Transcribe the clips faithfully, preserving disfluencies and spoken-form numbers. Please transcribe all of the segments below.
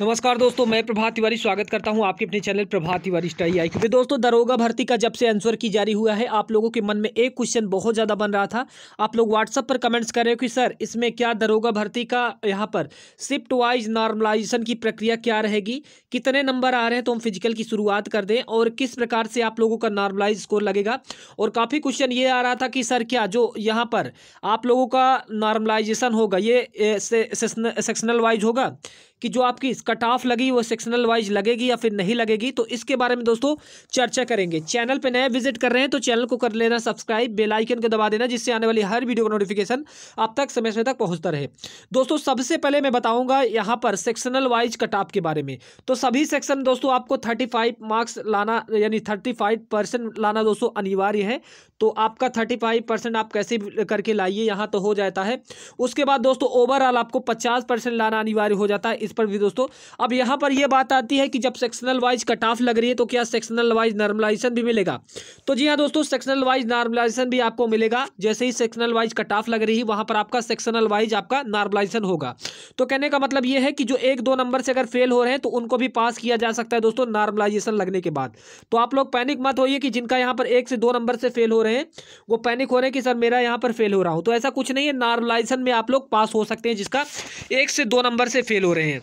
नमस्कार दोस्तों, मैं प्रभात तिवारी स्वागत करता हूं आपके अपने चैनल प्रभात तिवारी स्टडी आई पे। दोस्तों, दरोगा भर्ती का जब से आंसर की जारी हुआ है, आप लोगों के मन में एक क्वेश्चन बहुत ज़्यादा बन रहा था। आप लोग व्हाट्सएप पर कमेंट्स कर रहे हो कि सर इसमें क्या दरोगा भर्ती का यहाँ पर शिफ्ट वाइज नॉर्मलाइजेशन की प्रक्रिया क्या रहेगी, कितने नंबर आ रहे हैं तो हम फिजिकल की शुरुआत कर दें और किस प्रकार से आप लोगों का नॉर्मलाइज स्कोर लगेगा। और काफ़ी क्वेश्चन ये आ रहा था कि सर क्या जो यहाँ पर आप लोगों का नॉर्मलाइजेशन होगा ये सेक्शनल वाइज होगा कि जो आपकी कट ऑफ लगी वो सेक्शनल वाइज लगेगी या फिर नहीं लगेगी। तो इसके बारे में दोस्तों चर्चा करेंगे। चैनल पे नए विजिट कर रहे हैं तो चैनल को कर लेना सब्सक्राइब, बेल आइकन को दबा देना जिससे आने वाली हर वीडियो का नोटिफिकेशन आप तक समय समय तक पहुंचता रहे। दोस्तों, सबसे पहले मैं बताऊंगा यहाँ पर सेक्शनल वाइज कट ऑफ के बारे में। तो सभी सेक्शन दोस्तों आपको थर्टी फाइव मार्क्स लाना यानी थर्टी फाइव परसेंट लाना दोस्तों अनिवार्य है। तो आपका थर्टी फाइव परसेंट आप कैसे करके लाइए यहाँ तो हो जाता है। उसके बाद दोस्तों ओवरऑल आपको पचास परसेंट लाना अनिवार्य हो जाता है, इस पर भी दोस्तों। अब यहाँ पर यह बात आती है कि जब सेक्शनल वाइज कट ऑफ लग रही है तो क्या सेक्शनल वाइज नॉर्मलाइजेशन भी मिलेगा। तो जी हाँ दोस्तों, सेक्शनल वाइज नॉर्मलाइजेशन भी आपको मिलेगा। जैसे ही सेक्शनल वाइज कट ऑफ लग रही है वहाँ पर आपका सेक्शनल वाइज आपका नॉर्मलाइजेशन होगा। तो कहने का मतलब यह है कि जो एक दो नंबर से अगर फेल हो रहे हैं तो उनको भी पास किया जा सकता है दोस्तों नॉर्मलाइजेशन लगने के बाद। तो आप लोग पैनिक मत होइए कि जिनका यहाँ पर एक से दो नंबर से फेल हो रहे हैं वो पैनिक हो रहे हैं कि सर मेरा यहाँ पर फेल हो रहा हूँ। तो ऐसा कुछ नहीं है, नॉर्मलाइजेशन में आप लोग पास हो सकते हैं जिसका एक से दो नंबर से फेल हो रहे हैं।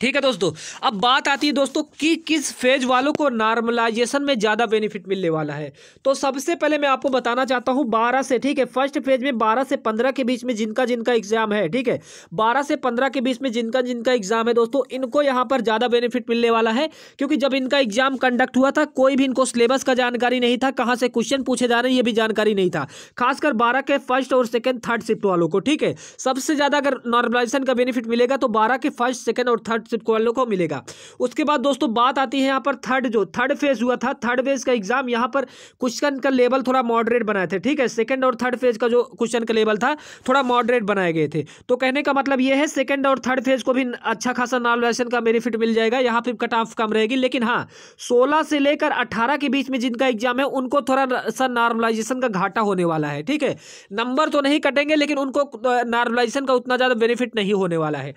ठीक है दोस्तों, अब बात आती है दोस्तों कि किस फेज वालों को नॉर्मलाइजेशन में ज़्यादा बेनिफिट मिलने वाला है। तो सबसे पहले मैं आपको बताना चाहता हूं बारह से, ठीक है, फर्स्ट फेज में बारह से पंद्रह के बीच में जिनका जिनका एग्जाम है, ठीक है, बारह से पंद्रह के बीच में जिनका जिनका एग्जाम है दोस्तों इनको यहाँ पर ज़्यादा बेनिफिट मिलने वाला है। क्योंकि जब इनका एग्जाम कंडक्ट हुआ था कोई भी इनको सिलेबस का जानकारी नहीं था, कहाँ से क्वेश्चन पूछे जा रहे हैं ये भी जानकारी नहीं था, खासकर बारह के फर्स्ट और सेकेंड थर्ड शिफ्ट वालों को। ठीक है, सबसे ज़्यादा अगर नॉर्मलाइजेशन का बेनिफिट मिलेगा तो बारह के फर्स्ट सेकेंड और थर्ड वालों को मिलेगा। उसके बाद दोस्तों बात आती है यहाँ पर थर्ड जो थर्ड फेज हुआ था, थर्ड फेज का एग्जाम यहाँ पर क्वेश्चन का लेवल थोड़ा मॉडरेट बनाए थे। ठीक है, सेकंड और थर्ड फेज का जो क्वेश्चन का लेवल था थोड़ा मॉडरेट बनाए गए थे। तो कहने का मतलब यह है सेकंड और थर्ड फेज को भी अच्छा खासा नॉर्मलाइजेशन का बेनिफिट मिल जाएगा। यहाँ पर कट ऑफ कम रहेगी, लेकिन हाँ सोलह से लेकर अठारह के बीच में जिनका एग्जाम है उनको थोड़ा सा नॉर्मलाइजेशन का घाटा होने वाला है। ठीक है, नंबर तो नहीं कटेंगे लेकिन उनको नॉर्मलाइजेशन का उतना ज्यादा बेनिफिट नहीं होने वाला है।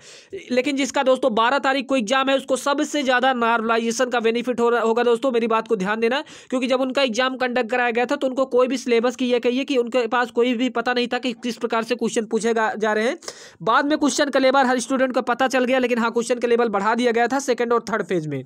लेकिन जिसका दोस्तों बारह तारीख को एग्जाम है उसको सबसे ज्यादा नॉर्मलाइजेशन का बेनिफिट हो होगा दोस्तों, मेरी बात को ध्यान देना। क्योंकि जब उनका एग्जाम कंडक्ट कराया गया था तो उनको कोई भी सिलेबस की यह कहिए कि उनके पास कोई भी पता नहीं था कि किस प्रकार से क्वेश्चन पूछे जा रहे हैं। बाद में क्वेश्चन का लेवल हर स्टूडेंट को पता चल गया, लेकिन हाँ क्वेश्चन का लेवल बढ़ा दिया गया था सेकेंड और थर्ड फेज में।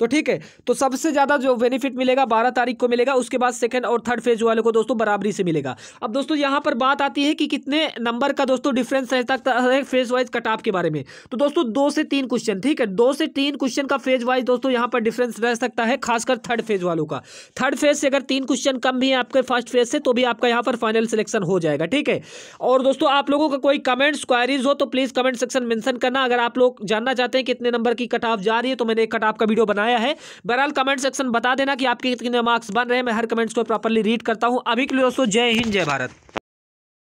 तो ठीक है, तो सबसे ज़्यादा जो बेनिफिट मिलेगा बारह तारीख को मिलेगा। उसके बाद सेकंड और थर्ड फेज वाले को दोस्तों बराबरी से मिलेगा। अब दोस्तों यहाँ पर बात आती है कि कितने नंबर का दोस्तों डिफरेंस है तक फेज वाइज कट ऑफ के बारे में। तो दोस्तों दो से तीन क्वेश्चन, ठीक है, दो से तीन क्वेश्चन का फेज वाइज दोस्तों यहाँ पर डिफरेंस रह सकता है, खासकर थर्ड फेज वालों का। थर्ड फेज से अगर तीन क्वेश्चन कम भी है आपके फर्स्ट फेज से तो भी आपका यहाँ पर फाइनल सिलेक्शन हो जाएगा। ठीक है, और दोस्तों आप लोगों का कोई कमेंट्स क्वारीज हो तो प्लीज़ कमेंट सेक्शन मेंशन करना। अगर आप लोग जानना चाहते हैं कितने नंबर की कट ऑफ जा रही है तो मैंने एक कट ऑफ का वीडियो बनाया है। बहरहाल कमेंट सेक्शन बता देना कि आपके कितने मार्क्स बन रहे हैं, मैं हर कमेंट्स को प्रॉपर्ली रीड करता हूं। अभी के लिए दोस्तों जय हिंद, जय भारत।